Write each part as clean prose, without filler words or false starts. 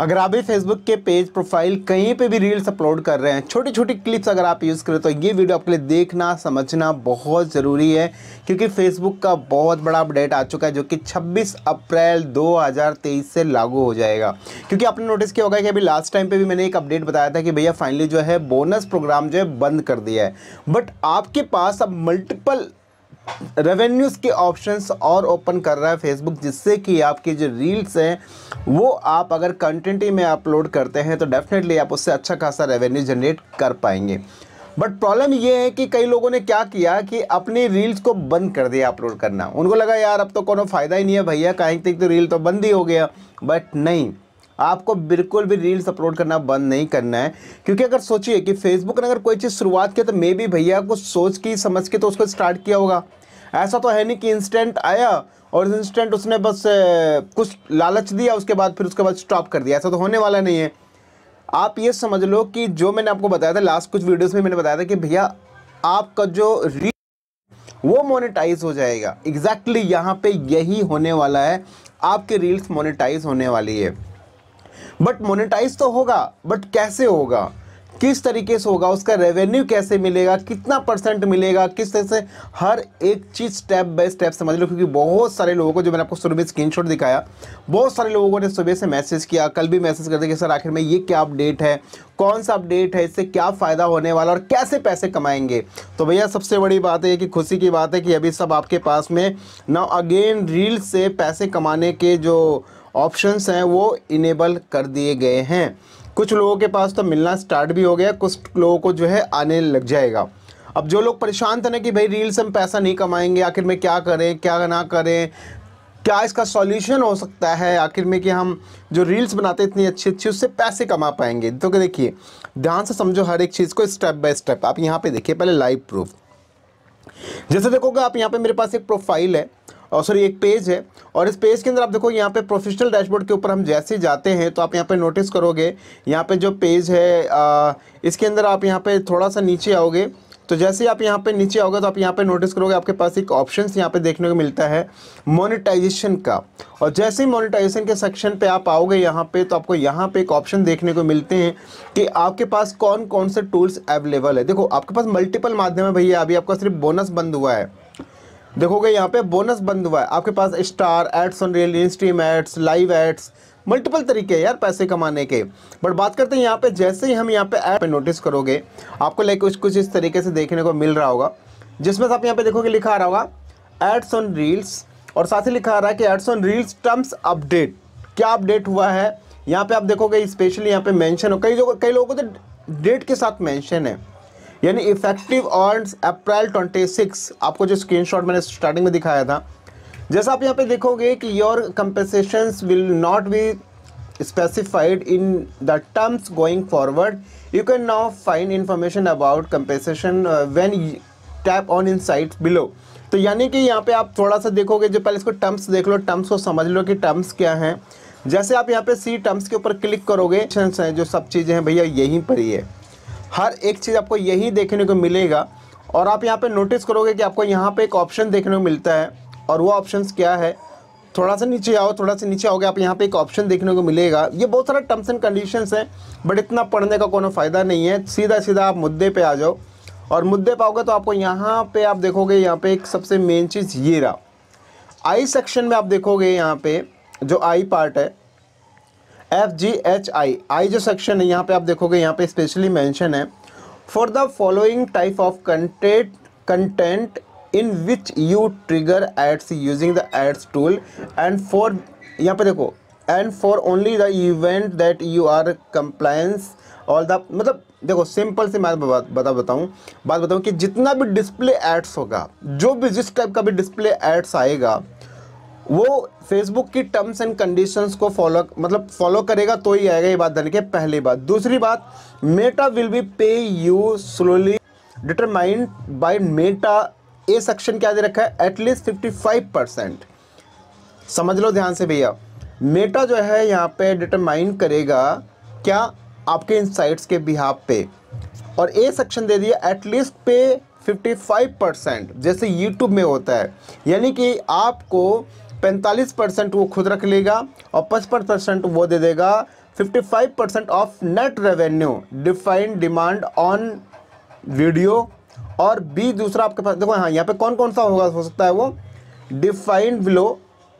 अगर आप भी फेसबुक के पेज प्रोफाइल कहीं पे भी रील्स अपलोड कर रहे हैं, छोटी छोटी क्लिप्स अगर आप यूज़ करें, तो ये वीडियो आपके लिए देखना समझना बहुत ज़रूरी है, क्योंकि फेसबुक का बहुत बड़ा अपडेट आ चुका है जो कि 26 अप्रैल 2023 से लागू हो जाएगा। क्योंकि आपने नोटिस किया होगा कि अभी लास्ट टाइम पे भी मैंने एक अपडेट बताया था कि भैया फाइनली जो है बोनस प्रोग्राम जो है बंद कर दिया है, बट आपके पास अब मल्टीपल रेवेन्यूज़ के ऑप्शंस और ओपन कर रहा है फेसबुक, जिससे कि आपकी जो रील्स हैं वो आप अगर कंटेंट ही में अपलोड करते हैं तो डेफिनेटली आप उससे अच्छा खासा रेवेन्यू जनरेट कर पाएंगे। बट प्रॉब्लम ये है कि कई लोगों ने क्या किया कि अपनी रील्स को बंद कर दिया अपलोड करना। उनको लगा यार अब तो कोई फ़ायदा ही नहीं है भैया, कहीं तक तो रील तो बंद ही हो गया। बट नहीं, आपको बिल्कुल भी रील्स अपलोड करना बंद नहीं करना है, क्योंकि अगर सोचिए कि फेसबुक ने अगर कोई चीज़ शुरुआत की तो मे भी भैया कुछ सोच के समझ के तो उसको स्टार्ट किया होगा। ऐसा तो है नहीं कि इंस्टेंट आया और इंस्टेंट उसने बस कुछ लालच दिया उसके बाद स्टॉप कर दिया, ऐसा तो होने वाला नहीं है। आप ये समझ लो कि जो मैंने आपको बताया था लास्ट कुछ वीडियोस में, मैंने बताया था कि भैया आपका जो रील वो मोनेटाइज हो जाएगा, एग्जैक्टली यहाँ पे यही होने वाला है, आपके रील्स मोनेटाइज होने वाली है। बट मोनेटाइज तो होगा, बट कैसे होगा, किस तरीके से होगा, उसका रेवेन्यू कैसे मिलेगा, कितना परसेंट मिलेगा, किस तरह से, हर एक चीज़ स्टेप बाय स्टेप समझ लो। क्योंकि बहुत सारे लोगों को, जो मैंने आपको सुबह में स्क्रीनशॉट दिखाया, बहुत सारे लोगों ने सुबह से मैसेज किया, कल भी मैसेज करते कि सर आखिर में ये क्या अपडेट है, कौन सा अपडेट है, इससे क्या फ़ायदा होने वाला और कैसे पैसे कमाएंगे। तो भैया सबसे बड़ी बात है कि खुशी की बात है कि अभी सब आपके पास में नाउ अगेन रील से पैसे कमाने के जो ऑप्शंस हैं वो इनेबल कर दिए गए हैं। कुछ लोगों के पास तो मिलना स्टार्ट भी हो गया, कुछ लोगों को जो है आने लग जाएगा। अब जो लोग परेशान थे ना कि भाई रील से हम पैसा नहीं कमाएंगे, आखिर में क्या करें क्या ना करें, क्या इसका सॉल्यूशन हो सकता है आखिर में कि हम जो रील्स बनाते इतनी अच्छी अच्छी उससे पैसे कमा पाएंगे, तो देखिए ध्यान से समझो हर एक चीज़ को स्टेप बाय स्टेप। आप यहाँ पर देखिए पहले लाइव प्रूफ, जैसे देखोगे आप यहाँ पर मेरे पास एक प्रोफाइल है और सॉरी एक पेज है, और इस पेज के अंदर आप देखो यहाँ पे प्रोफेशनल डैशबोर्ड के ऊपर हम जैसे जाते हैं तो आप यहाँ पे नोटिस करोगे यहाँ पे जो पेज है इसके अंदर आप यहाँ पे थोड़ा सा नीचे आओगे, तो जैसे आप यहाँ पे नीचे आओगे तो आप यहाँ पे नोटिस करोगे आपके पास एक ऑप्शंस यहाँ पे देखने को मिलता है मोनेटाइजेशन का। और जैसे ही मोनेटाइजेशन के सेक्शन पे आप आओगे यहाँ पे, तो आपको यहाँ पे एक ऑप्शन देखने को मिलते हैं कि आपके पास कौन कौन से टूल्स अवेलेबल है। देखो आपके पास मल्टीपल माध्यम है भैया, अभी आपका सिर्फ बोनस बंद हुआ है, देखोगे यहाँ पे बोनस बंद हुआ है, आपके पास star ads on reel, instream ads, live ads, multiple तरीके हैं यार पैसे कमाने के। बट बात करते हैं यहाँ पे, जैसे ही हम यहाँ पे ऐड पे नोटिस करोगे आपको लाइक कुछ इस तरीके से देखने को मिल रहा होगा, जिसमें आप यहाँ पे देखोगे लिखा आ रहा होगा एड्स ऑन रील्स, और साथ ही लिखा आ रहा है कि ads on reels terms update, क्या अपडेट हुआ है यहाँ पर आप देखोगे। स्पेशली यहाँ पर मैंशन हो कई लोगों को तो डेट के साथ मैंशन है, यानी इफेक्टिव ऑन अप्रैल 26, आपको जो स्क्रीनशॉट मैंने स्टार्टिंग में दिखाया था। जैसा आप यहाँ पे देखोगे कि your compensations will not be specified in the terms going forward, you can now find information about compensation when tap on insights below. तो यानी कि यहाँ पे आप थोड़ा सा देखोगे, जो पहले इसको टर्म्स देख लो, टर्म्स को समझ लो कि टर्म्स क्या हैं। जैसे आप यहाँ पे सी टर्म्स के ऊपर क्लिक करोगे हैं, जो सब चीज़ें हैं भैया यहीं पर ही है, हर एक चीज़ आपको यही देखने को मिलेगा। और आप यहाँ पे नोटिस करोगे कि आपको यहाँ पे एक ऑप्शन देखने को मिलता है, और वो ऑप्शंस क्या है, थोड़ा सा नीचे आओ, थोड़ा सा नीचे आओगे आप यहाँ पे एक ऑप्शन देखने को मिलेगा। ये बहुत सारा टर्म्स एंड कंडीशंस हैं, बट इतना पढ़ने का कोई फ़ायदा नहीं है, सीधा सीधा आप मुद्दे पर आ जाओ। और मुद्दे पर आओगे तो आपको यहाँ पर आप देखोगे, यहाँ पर एक सबसे मेन चीज़ ये रहा, आई सेक्शन में आप देखोगे यहाँ पर जो आई पार्ट है FGHI जो सेक्शन है, यहाँ पे आप देखोगे यहाँ पे स्पेशली मेंशन है for the following type of content in which you trigger ads using the ads tool and for, यहाँ पे देखो and for only the event that you are compliance all the, मतलब देखो सिंपल से मैं बात बताऊँ कि जितना भी डिस्प्ले एड्स होगा, जो भी जिस टाइप का भी डिस्प्ले एड्स आएगा वो फेसबुक की टर्म्स एंड कंडीशंस को फॉलो करेगा तो ही आएगा, ये बात ध्यान के पहली बात। दूसरी बात, Meta will be pay you slowly determined by Meta, A section क्या दे रखा है एटलीस्ट 55%। समझ लो ध्यान से भैया, मेटा जो है यहाँ पे डिटरमाइन करेगा क्या आपके इनसाइट्स के बिहाफ पे, और ए सेक्शन दे दिया एटलीस्ट पे 55%, जैसे यूट्यूब में होता है। यानी कि आपको 45% वो खुद रख लेगा और 55% वो दे देगा 55% off net revenue defined demand on video. और बी दूसरा आपके पास देखो, हाँ यहाँ पे कौन कौन सा होगा, हो सकता है वो डिफाइंड बिलो।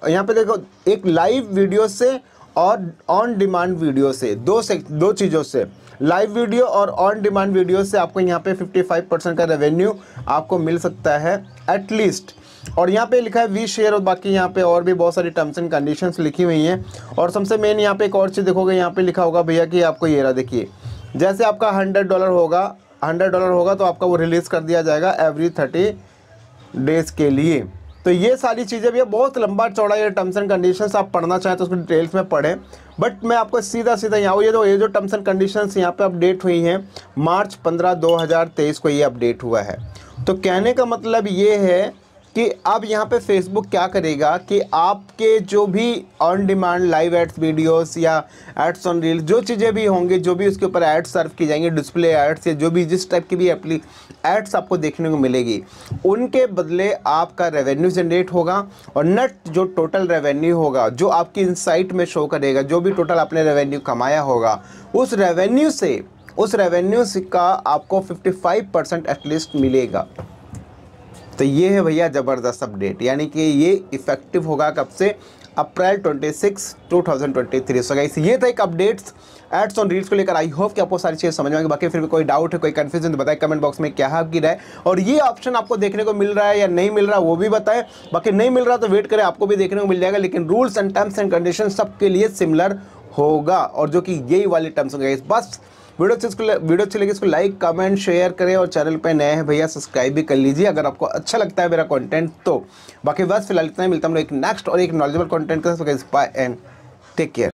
यहाँ पे देखो एक लाइव वीडियो से और ऑन डिमांड वीडियो से, दो चीज़ों से, लाइव वीडियो और ऑन डिमांड वीडियो से आपको यहाँ पे 55% का रेवेन्यू आपको मिल सकता है एटलीस्ट। और यहाँ पे लिखा है वी शेयर और बाकी यहाँ पे और भी बहुत सारी टर्म्स एंड कंडीशंस लिखी हुई हैं। और सबसे मेन यहाँ पे एक और चीज़ देखोगे, यहाँ पे लिखा होगा भैया कि आपको ये रहा, देखिए जैसे आपका $100 होगा, $100 होगा तो आपका वो रिलीज़ कर दिया जाएगा एवरी 30 डेज़ के लिए। तो ये सारी चीज़ें भी बहुत लंबा चौड़ा ये टर्म्स एंड कंडीशंस आप पढ़ना चाहें तो उसको डिटेल्स में पढ़ें, बट मैं आपको सीधा सीधा यहाँ ये जो टर्म्स एंड कंडीशंस यहाँ पे अपडेट हुई हैं मार्च 15, 2023 को ये अपडेट हुआ है। तो कहने का मतलब ये है कि अब यहाँ पे फेसबुक क्या करेगा कि आपके जो भी on demand live ads videos या एड्स ऑन रील्स जो चीज़ें भी होंगी, जो भी उसके ऊपर एड्स सर्व की जाएंगी, डिस्प्ले एड्स या जो भी जिस टाइप की भी एड्स आपको देखने को मिलेगी, उनके बदले आपका रेवेन्यू जनरेट होगा और नेट जो टोटल रेवेन्यू होगा जो आपकी इनसाइट में शो करेगा, जो भी टोटल आपने रेवेन्यू कमाया होगा उस रेवेन्यू से का आपको 55% एटलीस्ट मिलेगा। तो ये है भैया ज़बरदस्त अपडेट, यानी कि ये इफ़ेक्टिव होगा कब से, अप्रैल 26, 2023। सो गाइस ये था एक अपडेट्स एड्स ऑन रील्स को लेकर। आई होप कि आपको सारी चीज़ें समझ में आएंगी। बाकी फिर भी कोई डाउट है, कोई कन्फ्यूजन तो बताएं कमेंट बॉक्स में क्या है आपकी राय, और ये ऑप्शन आपको देखने को मिल रहा है या नहीं मिल रहा वो भी बताएं। बाकी नहीं मिल रहा तो वेट करें, आपको भी देखने को मिल जाएगा, लेकिन rules and terms and condition सबके लिए सिमिलर होगा और जो कि यही वाले टर्म्स होंगे। बस वीडियो अच्छी लगी इसको लाइक कमेंट शेयर करें और चैनल पे नए हैं भैया सब्सक्राइब भी कर लीजिए अगर आपको अच्छा लगता है मेरा कंटेंट तो। बाकी बस फिलहाल इतना ही, मिलता हम लोग एक नेक्स्ट और एक नॉलेजेबल कंटेंट के साथ। Bye and take care.